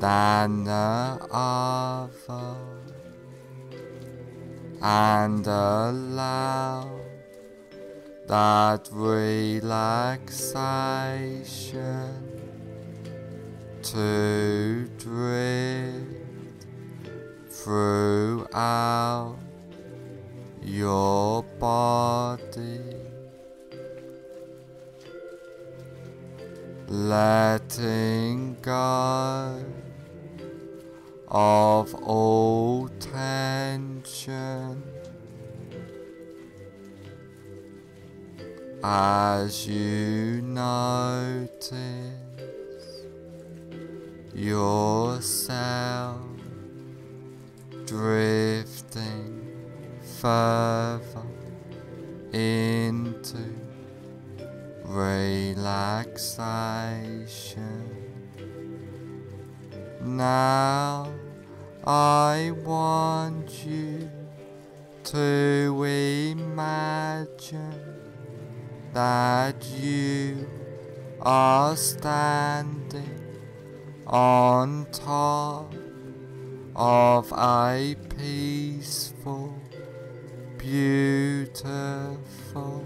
than the other, and allow that relaxation to drift throughout your body, letting go of all tension as you notice yourself drifting further into relaxation. Now I want you to imagine that you are standing on top of a peaceful, beautiful,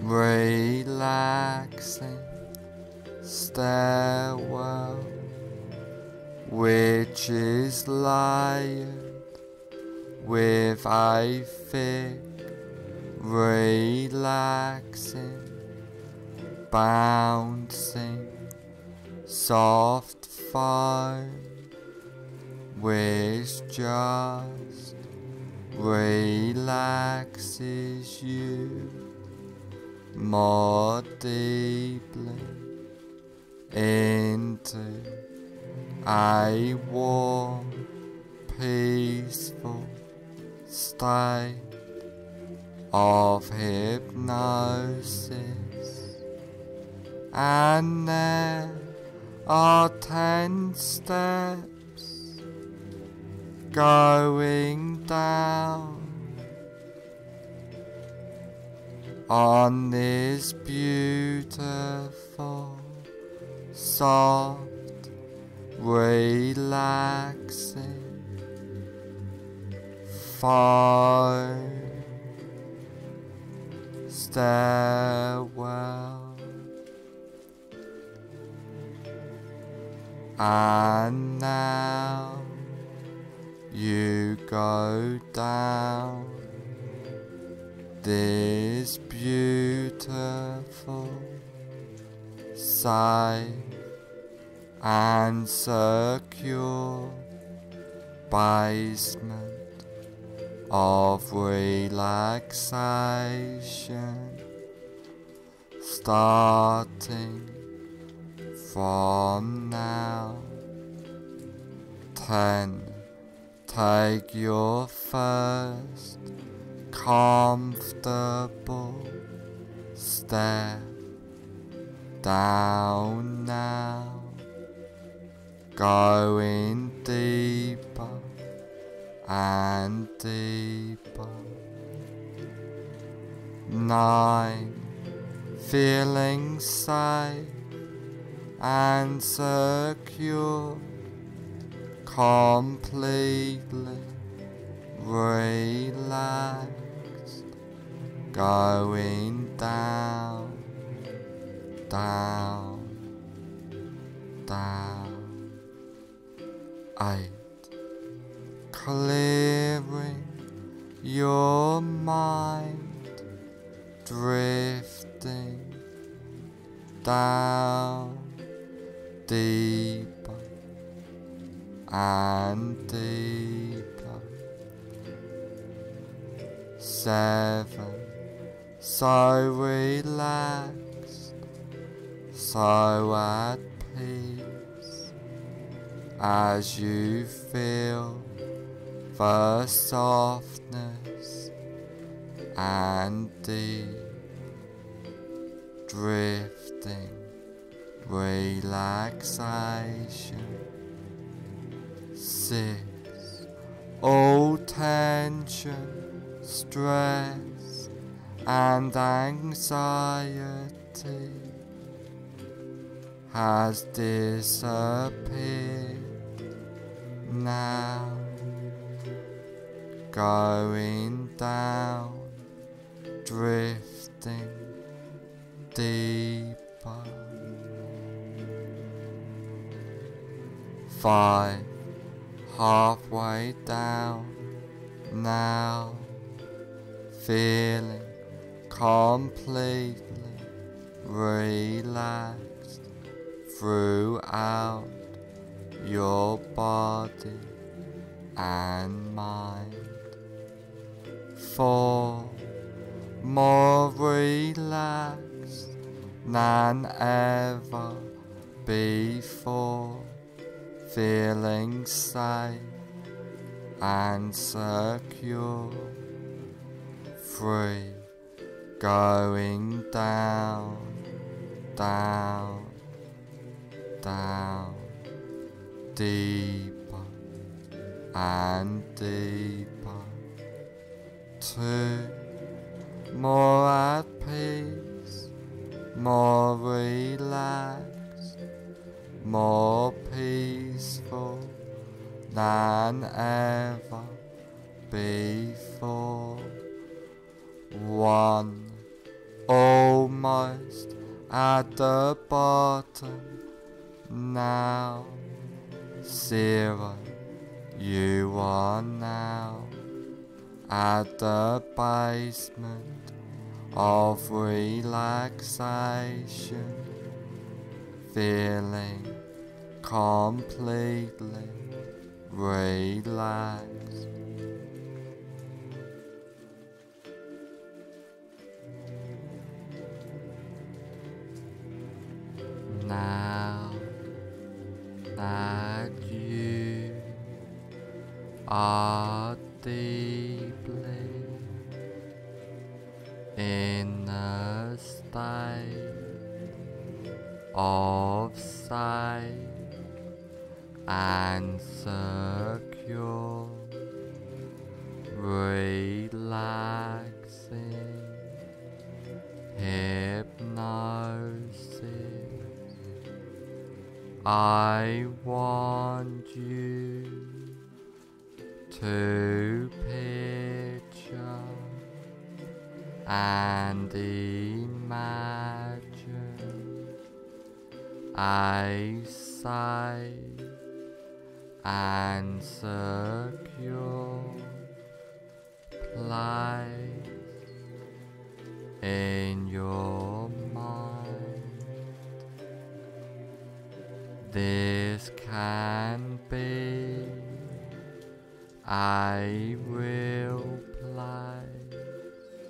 relaxing stairwell, which is layered with a thick, relaxing, bouncing soft foam, which just relaxes you more deeply into a warm, peaceful state of hypnosis. And there are 10 steps going down on this beautiful, soft, relaxing foam stairwell. And now you go down this beautiful, safe and secure basement of relaxation, starting from now, 10 Take your first comfortable step down now, going deeper and deeper. 9, feeling safe and secure, completely relaxed, going down, down, down. 8, clearing your mind, drifting down, deep and deeper. 7, so relaxed, so at peace, as you feel the softness and deep drifting relaxation. 6, all tension, stress, and anxiety has disappeared now, going down, drifting deeper. 5, halfway down now, feeling completely relaxed throughout your body and mind. 4, more relaxed than ever before, feeling safe and secure. 3, going down, down, down, deeper and deeper. 2, more at peace, more relaxed, more peaceful than ever before. 1, almost at the bottom now. 0, you are now at the basement of relaxation, feeling completely relaxed. Now that you are deeply in a state of sight and secure, relaxing hypnosis, I want you to picture and imagine a sight and secure place in your mind. This can be a real place,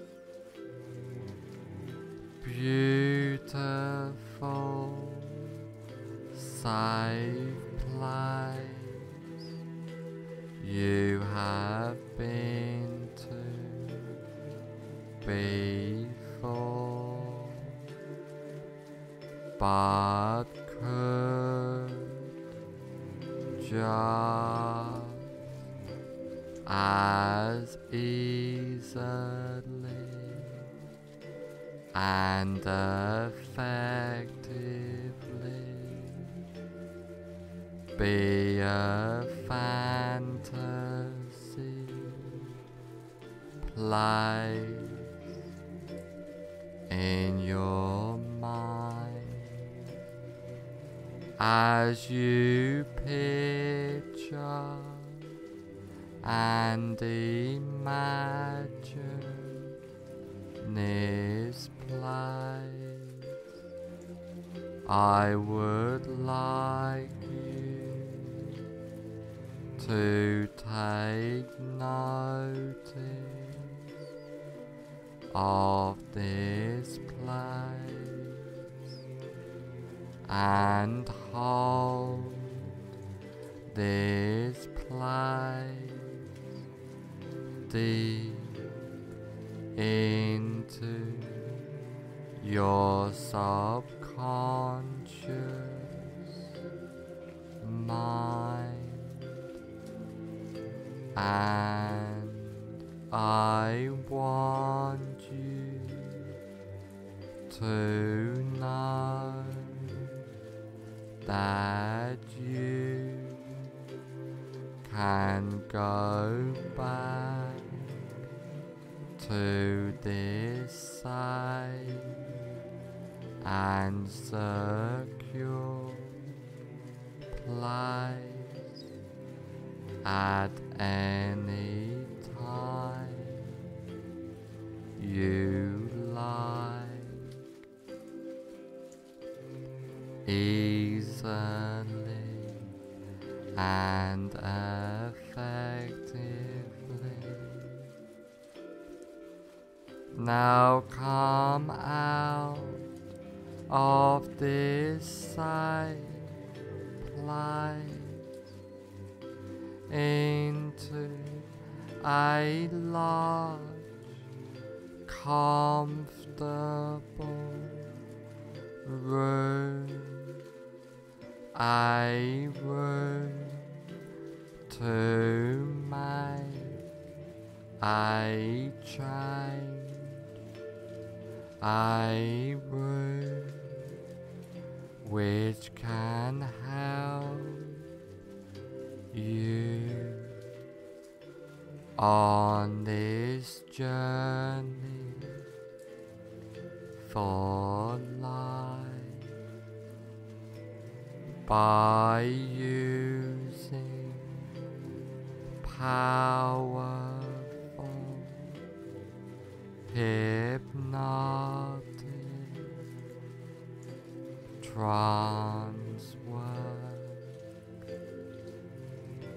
beautiful, safe place. You bucket just as easily and effectively. Be a fantasy place in your mind as you picture and imagine this place. I would like to take notice of this place and hold this place deep into your subconscious mind. And I want you to know that you can go back to this side and secure play at any time you like, easily and effectively. Now come out of this safe place into a large, comfortable room, a room to make a change, a room which can help you on this journey for life by using powerful hypnotic trance work.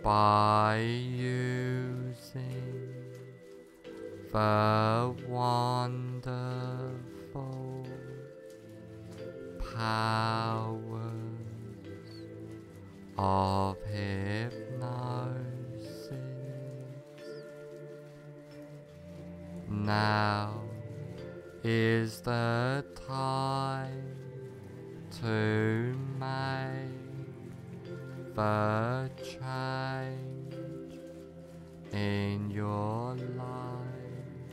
By using the wonderful powers of hypnosis. Now is the time to make the change in your life.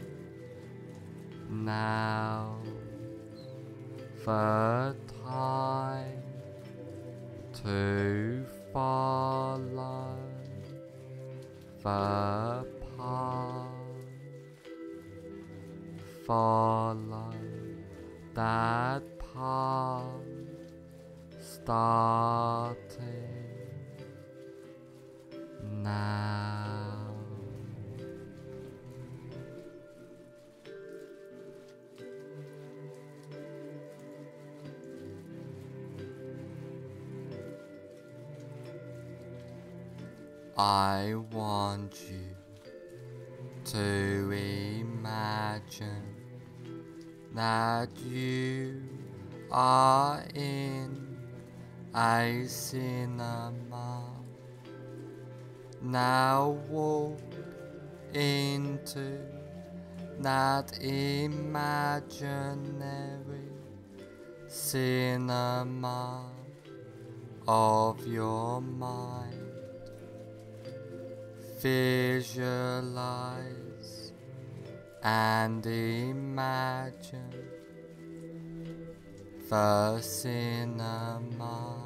Now the time to follow the path, follow that path starting now. I want you to imagine that you are in a cinema. Now walk into that imaginary cinema of your mind. Visualize and imagine the cinema.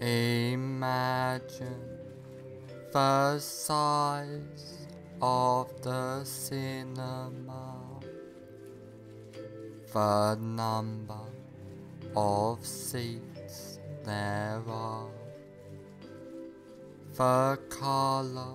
Imagine the size of the cinema, the number of seats there are, the color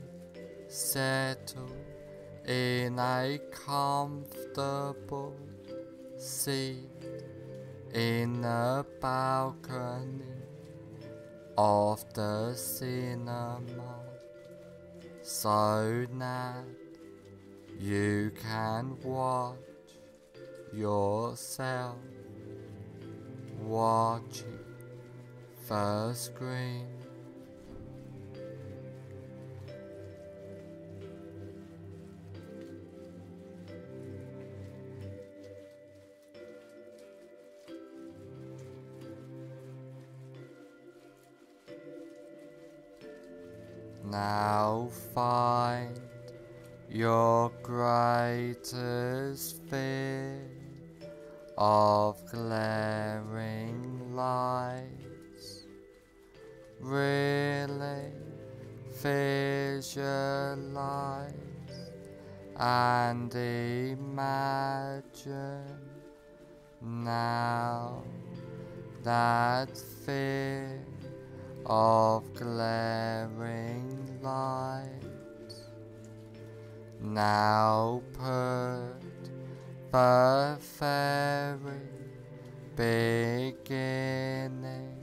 settle in a comfortable seat in the balcony of the cinema, so that you can watch yourself watching the screen. Now find your greatest fear of glaring lights. Really visualize and imagine now that fear of glaring lights. Now put the very beginning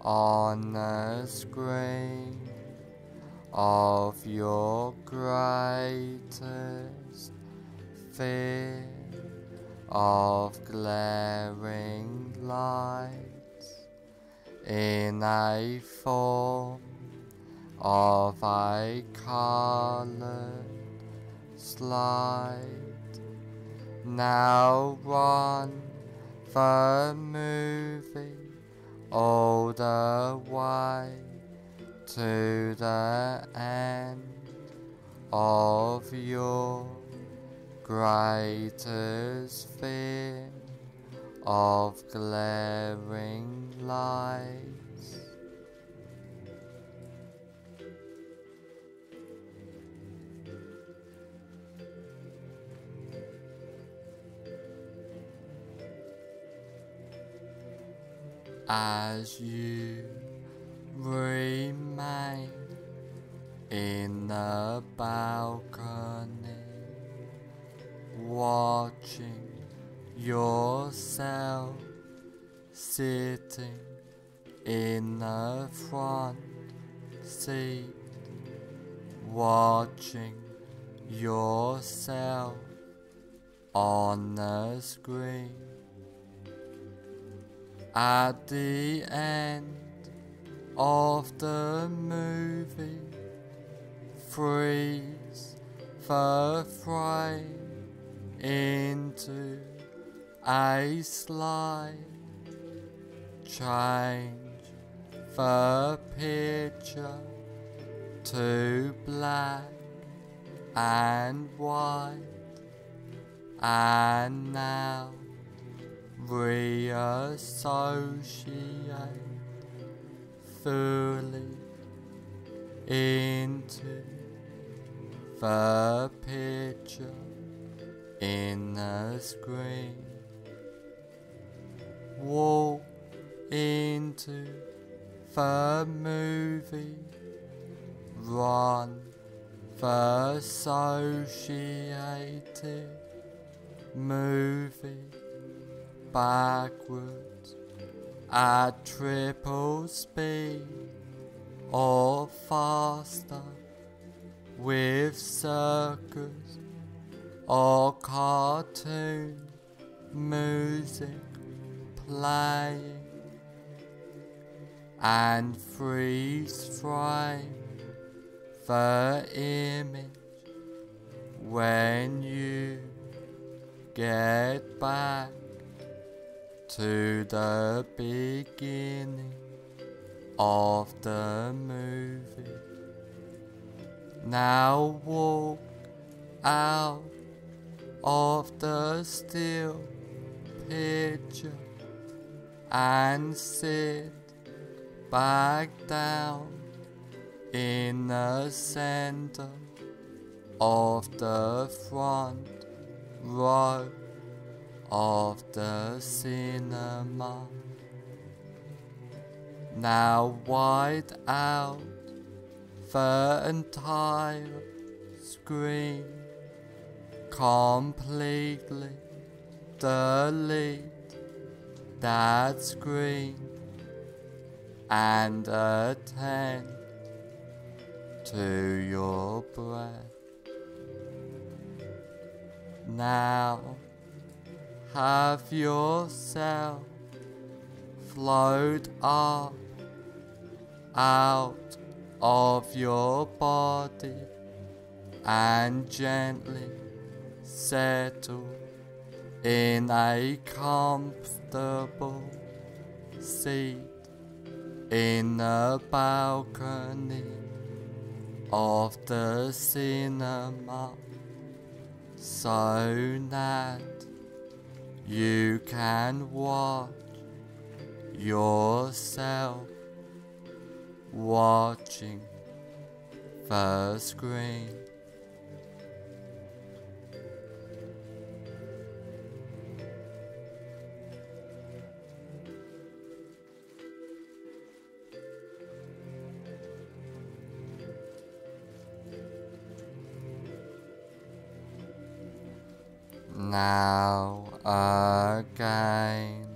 on the screen of your greatest fear of glaring lights in a form of a colored slide. Now run the movie all the way to the end of your greatest fear of glaring lights. as you remain in the balcony, watching yourself sitting in the front seat, watching yourself on the screen. At the end of the movie, freeze the frame into a slide, change the picture to black and white, and now reassociate fully into the picture in the screen. Walk into the movie, run the associated movie backwards at triple speed or faster, with circus or cartoon music playing, and freeze frame the image when you get back to the beginning of the movie. Now walk out of the still picture and sit back down in the center of the front row of the cinema. Now wide out the entire screen, completely delete that screen and attend to your breath. Now have yourself float up out of your body and gently settle in a comfortable seat in the balcony of the cinema, so that you can watch yourself watching the screen. Now again,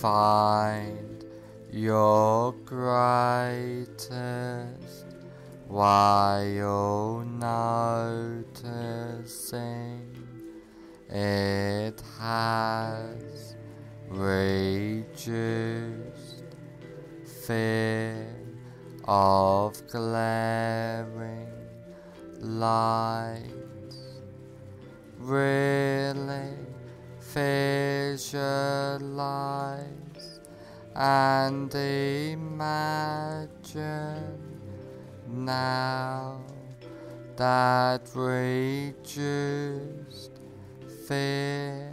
find your greatest while noticing it has reduced fear of glaring light. Really visualize and imagine now that reduced fear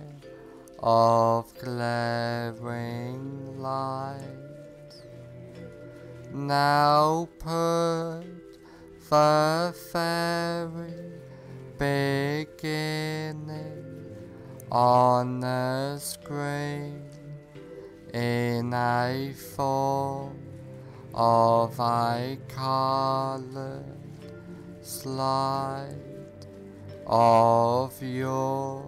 of glaring light. Now put the fairy beginning on the screen a nightfall of eye-colored slide of your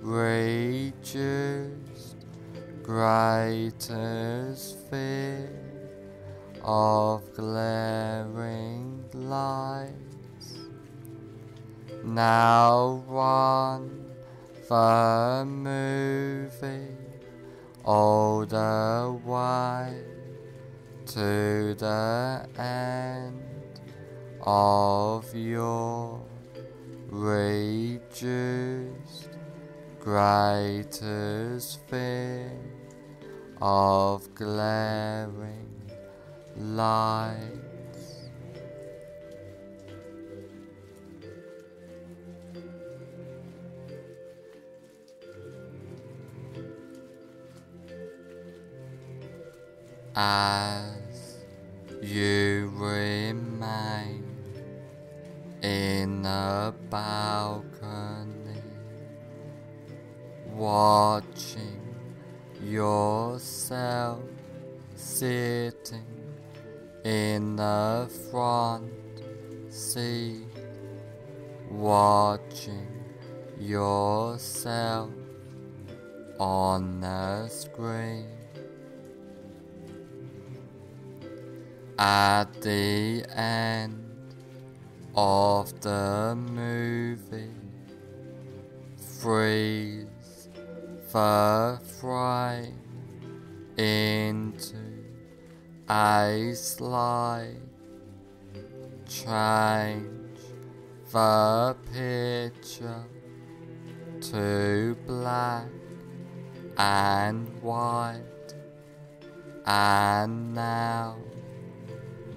rages, brightest sphere of glaring lights. Now one the moving all the way to the end of your reduced greater sphere of glaring lights. As you remain in a balcony, watching yourself sitting in the front seat, watching yourself on the screen. At the end of the movie, freeze the frame into a slide, change the picture to black and white, and now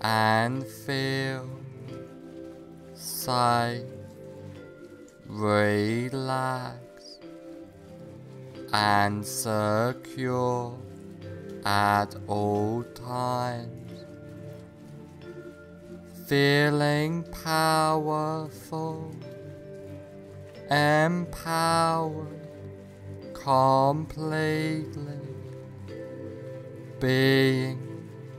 and feel safe, relaxed and secure at all times, feeling powerful, empowered completely, being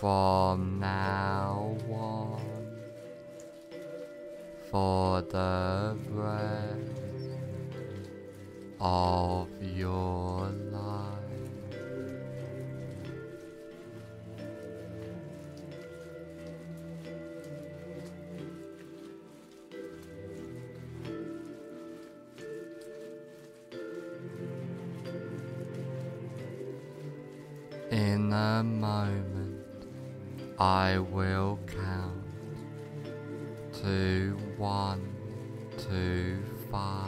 from now on, for the rest of your life. In a moment, I will count to 1 to 5,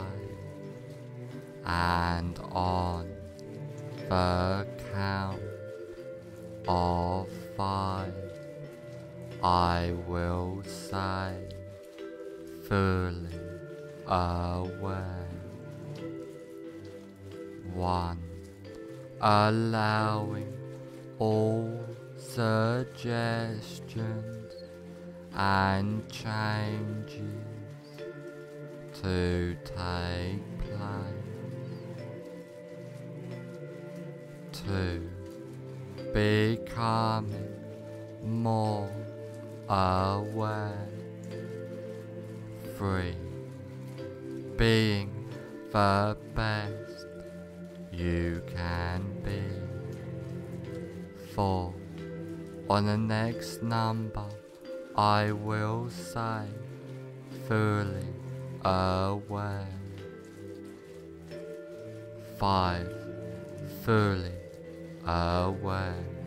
and on the count of 5, I will say, fully aware. 1. Allowing all suggestions and changes to take place. 2. Becoming more aware. 3. Being the best you can be. 4. On the next number, I will say, fully aware. 5. Fully aware.